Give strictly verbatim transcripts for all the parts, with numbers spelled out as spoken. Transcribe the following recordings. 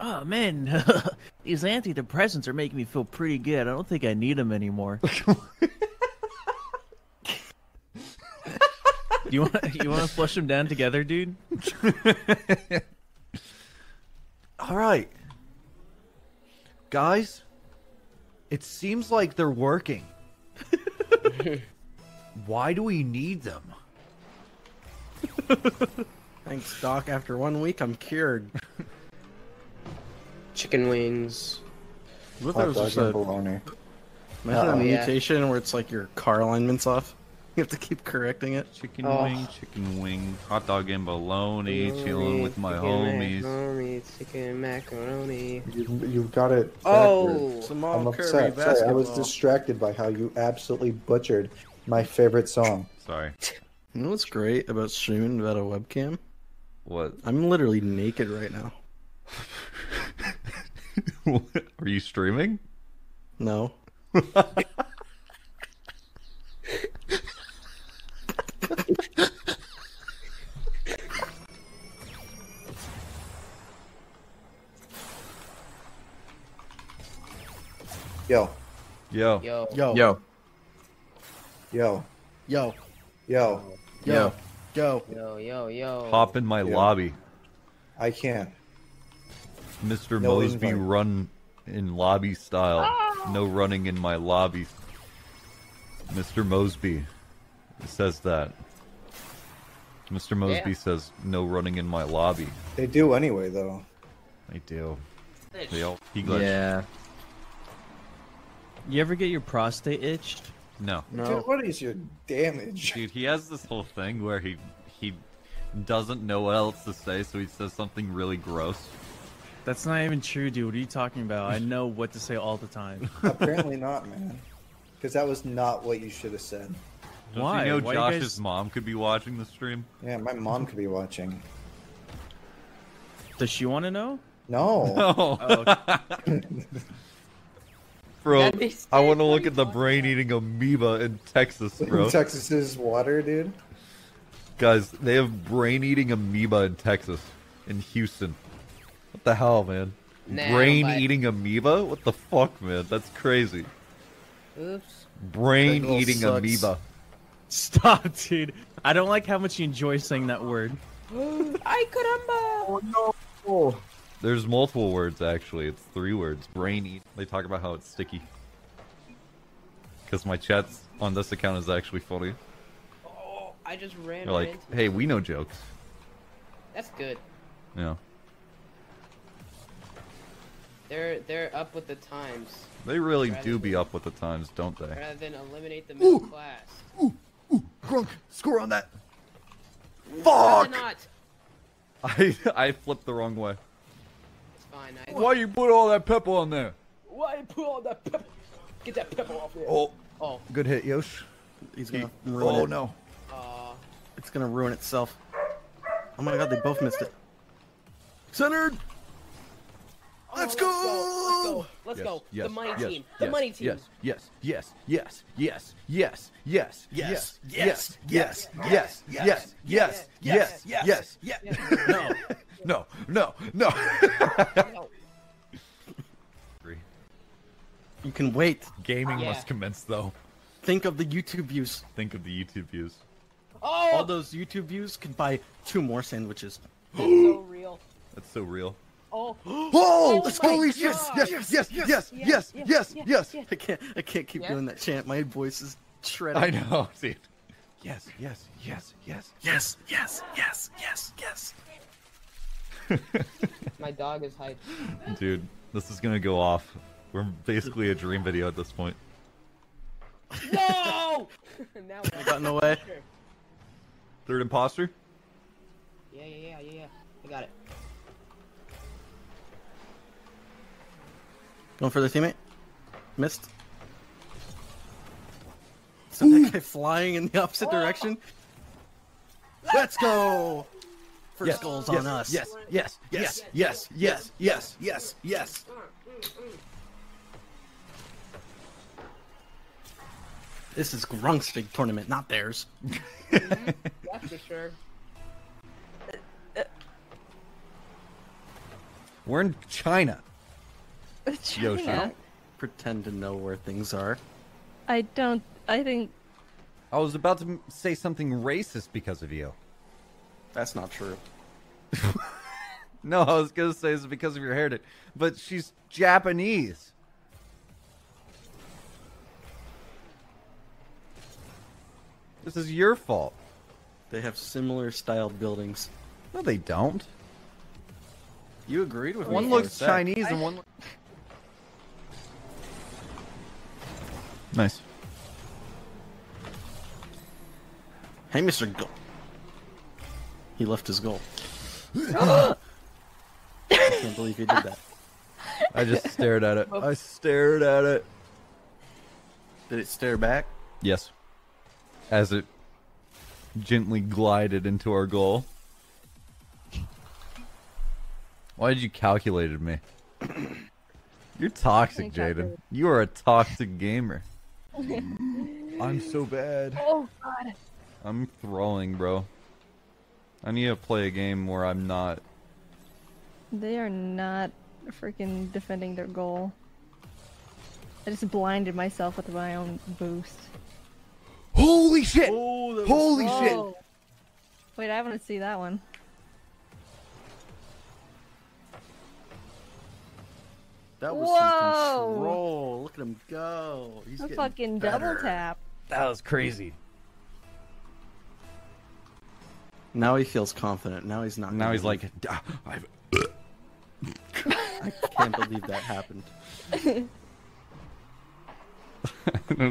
Oh man, these antidepressants are making me feel pretty good. I don't think I need them anymore. You want you want to flush them down together, dude? All right, guys. It seems like they're working. Why do we need them? Thanks, Doc. After one week, I'm cured. Chicken wings. What if there was a baloney? Imagine a mutation yeah. where it's like your car alignment's off. You have to keep correcting it. Chicken oh. wing, chicken wing, hot dog and bologna, bologna chilling with my homies. Macaroni, chicken macaroni. You, you got it. Oh, Samal I'm upset. Curry. Sorry, I was distracted by how you absolutely butchered my favorite song. Sorry. You know what's great about streaming without a webcam? What? I'm literally naked right now. What? Are you streaming? No. Yo. Yo. Yo. Yo. Yo. Yo. Yo. Yo. Yo. Yo. Yo. Yo. Yo. Hop in my yo. lobby. I can't. Mister No Mosby invite. Run in lobby style. Oh. No running in my lobby. Mister Mosby says that. Mister Mosby yeah. says no running in my lobby. They do anyway, though. They do. They all glitch. Yeah. You ever get your prostate itched? No. No. Dude, what is your damage? Dude, he has this whole thing where he he doesn't know what else to say, so he says something really gross. That's not even true, dude. What are you talking about? I know what to say all the time. Apparently not, man. Because that was not what you should have said. Don't Why? You know Why Josh's you guys... mom could be watching the stream? Yeah, my mom could be watching. Does she want to know? No. No. Oh, okay. Bro, I want to look at the brain-eating amoeba in Texas, bro. Texas is water, dude. Guys, they have brain-eating amoeba in Texas, in Houston. What the hell, man? Nah, brain-eating amoeba? What the fuck, man? That's crazy. Oops. Brain-eating amoeba. Stop, dude. I don't like how much you enjoy saying that word. Ay, caramba! Oh, no. There's multiple words, actually. It's three words. Brain-eat. They talk about how it's sticky. Because my chat's on this account is actually funny. Oh, I just ran They're like, into hey, we know jokes. That's good. Yeah. They're, they're up with the times. They really Rather do be than, up with the times, don't they? Rather than eliminate the middle ooh, class. Ooh, ooh, Grunk, score on that. Fuck! Not. I, I flipped the wrong way. Why you put all that pepper on there? Why you put all that pepper? Get that pepper off there. Oh, oh. Good hit, Yosh. He's gonna he, ruin oh, it. Oh no. Uh, it's gonna ruin itself. Oh my god, they both missed it. Centered! Oh, let's, let's go! go! Let's go! Let's yes, go! Yes, the money yes, team! Yes, the money team! Yes, yes, yes, yes, yes, yes, yes, yes, yes, yes, yes, yes, yes, yes, yes, yes, yes, no. No, no, no. You can wait. Gaming yeah. must commence, though. Think of the YouTube views. Think of the YouTube views. Oh! All those YouTube views can buy two more sandwiches. That's so real. That's so real. Oh! Oh! oh Let's go! Yes yes yes yes yes yes, yes, yes, yes, yes, yes. I can't, I can't keep yes. doing that chant. My voice is shredded. I know, dude. Yes, yes, yes, yes, yes, yes, yes, yes, yes. My dog is hyped. Dude, this is gonna go off. We're basically a dream video at this point. No! Now I got in the way. Third imposter? Yeah, yeah, yeah, yeah, yeah. I got it. Going for the teammate? Missed. So that guy flying in the opposite oh. direction? Let's go! First goal's on us. Yes, yes, yes, yes, yes, yes, yes, yes. This is Grunk's big tournament, not theirs. That's for sure. We're in China. China. Yoshi, don't pretend to know where things are. I don't. I think. I was about to say something racist because of you. That's not true. No, I was gonna say it's because of your heritage, but she's Japanese. This is your fault. They have similar styled buildings. No, they don't. You agreed with me. One looks Chinese and one looks... Nice. Hey, Mister Goal. He left his goal. I can't believe he did that. I just stared at it. Oops. I stared at it. Did it stare back? Yes. As it gently glided into our goal. Why did you calculated me? You're toxic, Jaden. You are a toxic gamer. I'm so bad. Oh god. I'm throwing, bro. I need to play a game where I'm not. They are not freaking defending their goal. I just blinded myself with my own boost. Holy shit! Oh, Holy was... shit! Whoa. Wait, I want to see that one. That was Whoa. some control. Look at him go. He's a fucking better. double tap. That was crazy. Now he feels confident. Now he's not. Now he's like, I've... I can't believe that happened.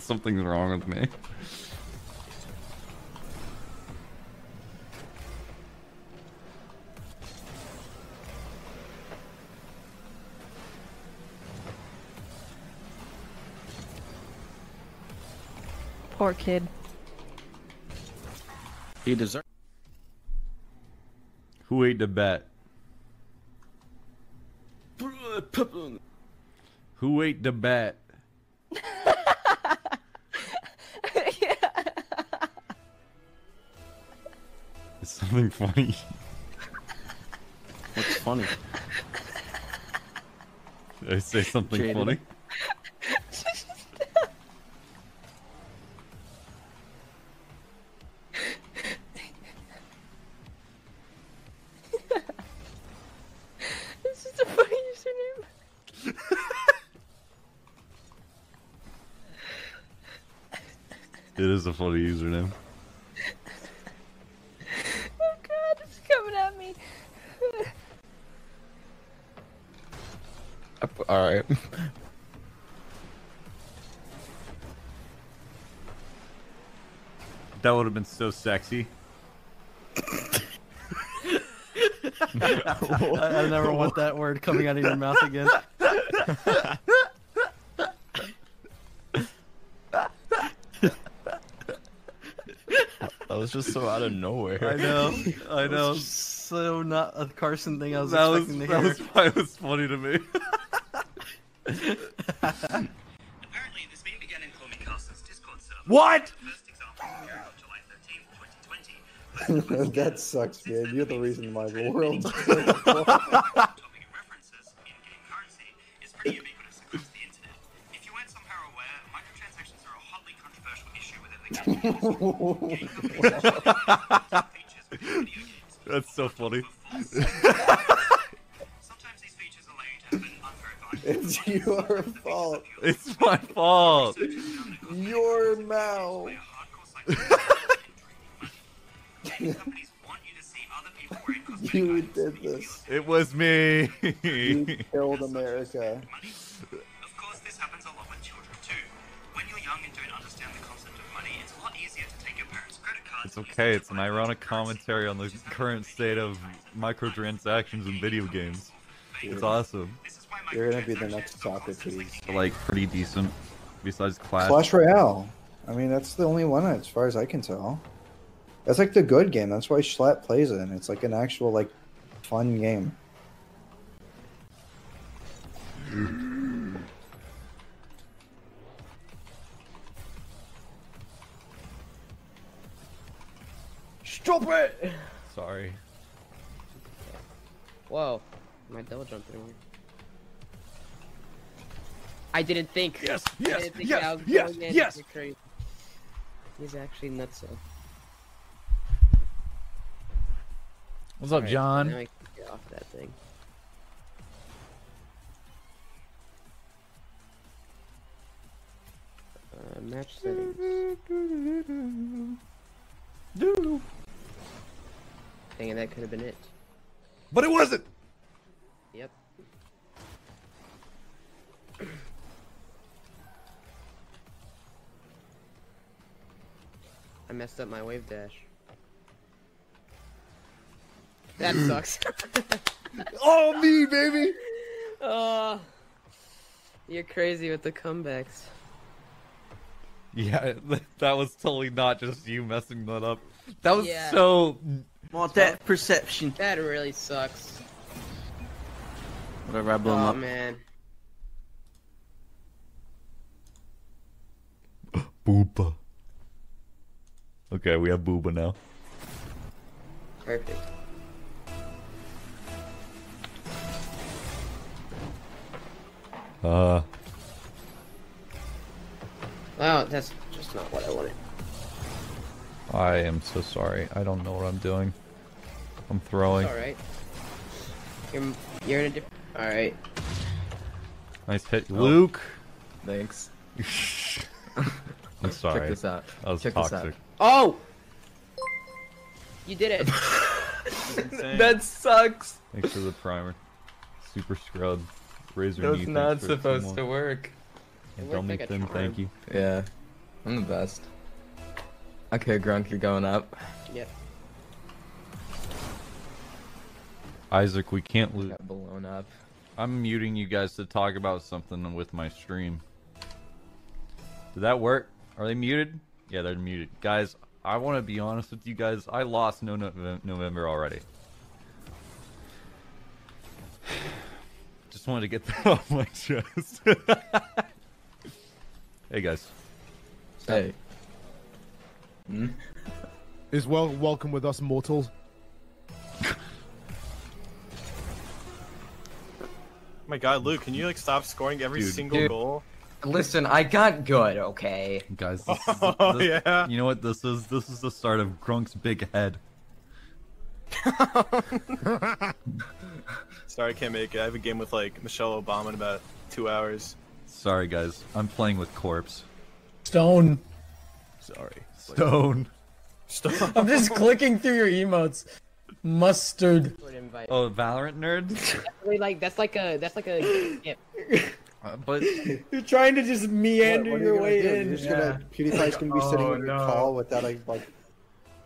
Something's wrong with me. Poor kid. He deserves. Who ate the bat? Who ate the bat? Yeah. It's something funny. What's funny? Did I say something Jaded. funny? It is a funny username. Oh god, it's coming at me. Alright. That would have been so sexy. I, I never want that word coming out of your mouth again. That was just so out of nowhere. I know, I know. So not a Carson thing I was that expecting was, to that hear. That was why it was funny to me. Apparently, this meme began in Chloe Carson's Discord server. What? July thirteenth, twenty twenty. That sucks, man. You're the reason my world. Topic references in game currency is pretty ubiquitous across the internet. If you weren't somehow aware, microtransactions are a hotly controversial issue within the game. That's so funny. Sometimes these features allow you to have an unverified. It's your fault. It's my fault. Your mouth. You did this. It was me. You killed America. Of course, this happens a lot with children too. When you're young and don't understand the concept of money, it's a lot easier to take your parents' credit cards. It's okay, it's an ironic commentary on the current state of microtransactions in video games. It's awesome. You're gonna be the next topic, please. Like, pretty decent, besides Clash. Clash Royale. I mean, that's the only one as far as I can tell. That's like the good game, that's why Schlatt plays it, and it's like an actual, like, fun game. Stop it! Sorry. Whoa. my double jump anymore. I didn't think. Yes, yes, I didn't think yes, I was yes, going yes. Crazy. He's actually nuts. So. What's up, right, John? Now I can get off that thing. Uh, match settings. Dang it, that could have been it. But it wasn't! Yep. I messed up my wave dash. That sucks. Oh, me, baby! Oh, you're crazy with the comebacks. Yeah, that was totally not just you messing that up. That was yeah. so... Well, that perception. That really sucks. Whatever, I blew him up. Oh, man. Booba. Okay, we have Booba now. Perfect. Uh... Wow, that's just not what I wanted. I am so sorry. I don't know what I'm doing. I'm throwing. Alright. You're, you're in a different... Alright. Nice hit, Luke! Oh. Thanks. I'm sorry. Check this out. That was Check toxic. This out. Oh! You did it! That sucks! Thanks for the primer. Super scrub. Razor That's knee, not supposed to work. Don't make them thank you. Yeah, I'm the best. Okay, Grunt, you're going up. Yep. Isaac, we can't lose. Got blown up. I'm muting you guys to talk about something with my stream. Did that work? Are they muted? Yeah, they're muted. Guys, I want to be honest with you guys. I lost no, no November already. Just wanted to get that off my chest. Hey guys. Hey. Hmm? Is well welcome with us mortals. Oh my God, Luke, can you like stop scoring every dude, single dude. goal? Listen, I got good, okay. Guys, this is the, oh, this, yeah. You know what this is? This is the start of Grunk's big head. Sorry, I can't make it. I have a game with like Michelle Obama in about two hours. Sorry, guys. I'm playing with Corpse. Stone. Sorry. Stone. Stone. I'm just clicking through your emotes. Mustard. Oh, Valorant nerd. That's like that's like a that's like a. Yep. Uh, but you're trying to just meander what, what your way do? in. You're just yeah. gonna PewDiePie's gonna be oh, sitting on your no. call without a like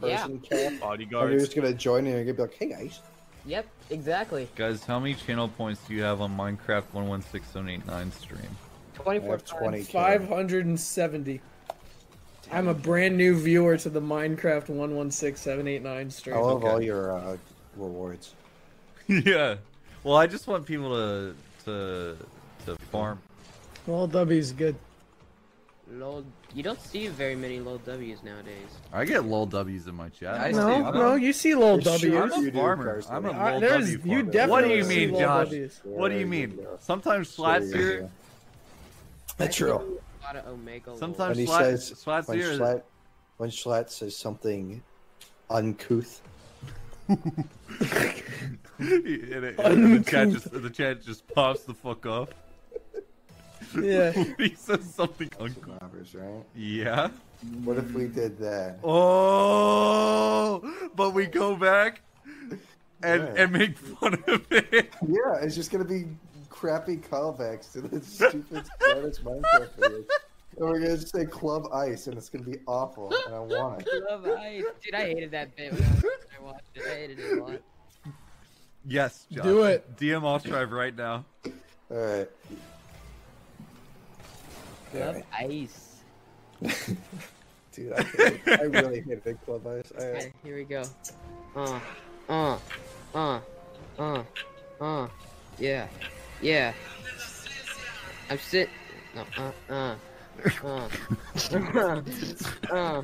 person yeah. call. Bodyguards. Or you're just gonna join and you're gonna be like, hey guys. Yep, exactly. Guys, how many channel points do you have on Minecraft one one six seven eight nine stream? twenty-four, five hundred seventy. I'm a brand new viewer to the Minecraft one one six seven eight nine stream. I love okay. all your uh, rewards. Yeah. Well, I just want people to to to farm. Lol W's good. Lol, you don't see very many Lol W's nowadays. I get Lol W's in my chat. I no, no, no, you see Lol W's. Sure I'm a you farmer. Do, I'm a I, Lol W farmer. You definitely what do you mean, Josh? W's. What do you mean? Sometimes Slats sure, yeah, here. Yeah. That's true. Sometimes when Schlatt, says, Schlatt's when here. Schlatt, when Schlatt says something uncouth. And it, uncouth. The, chat just, the chat just pops the fuck off. Yeah. He says something uncouth. Robbers, right? Yeah. What if we did that? Oh, but we go back and, yeah. and make fun of it. Yeah, it's just going to be crappy callbacks to the stupid Minecraft videos. And we're going to say Club Ice, and it's going to be awful, and I want it. Club Ice. Dude, I hated that bit when I watched it. I hated it a lot. Yes, John. Do it. D M Alltrive right now. All right. Club right. Ice. Dude, I, I really hated Club Ice. All right. All right, here we go. Uh, uh, uh, uh, uh, yeah. Yeah. I'm sit. No. Uh. Uh. Uh. uh, uh.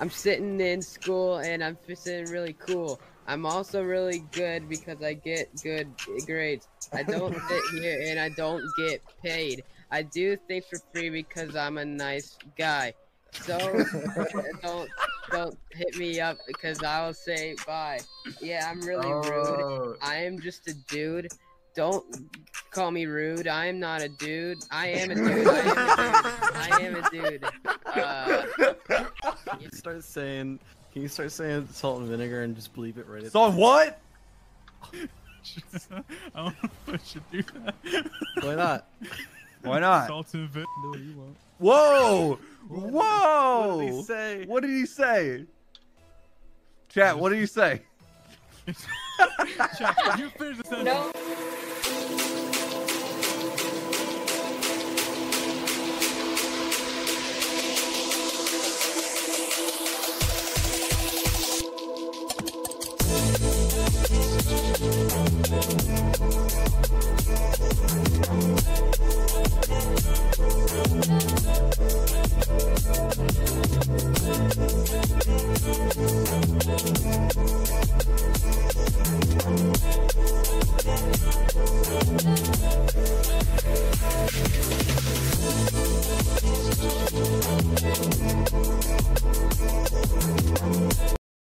I'm sitting in school and I'm sitting really cool. I'm also really good because I get good grades. I don't sit here and I don't get paid. I do things for free because I'm a nice guy. So don't don't hit me up because I'll say bye. Yeah, I'm really oh. rude. I am just a dude. Don't call me rude. I am not a dude. I am a dude. I am a dude. I am a dude. Uh, you start saying. Can you start saying salt and vinegar and just bleep it right? Salt what? Just, I don't know if I should do that. Why not? Why not? Salt and vinegar. No, you won't. Whoa! Whoa! What did he say? What did he say? Chat, what did he say? Chat, you finish the sentence. No. We'll be right back.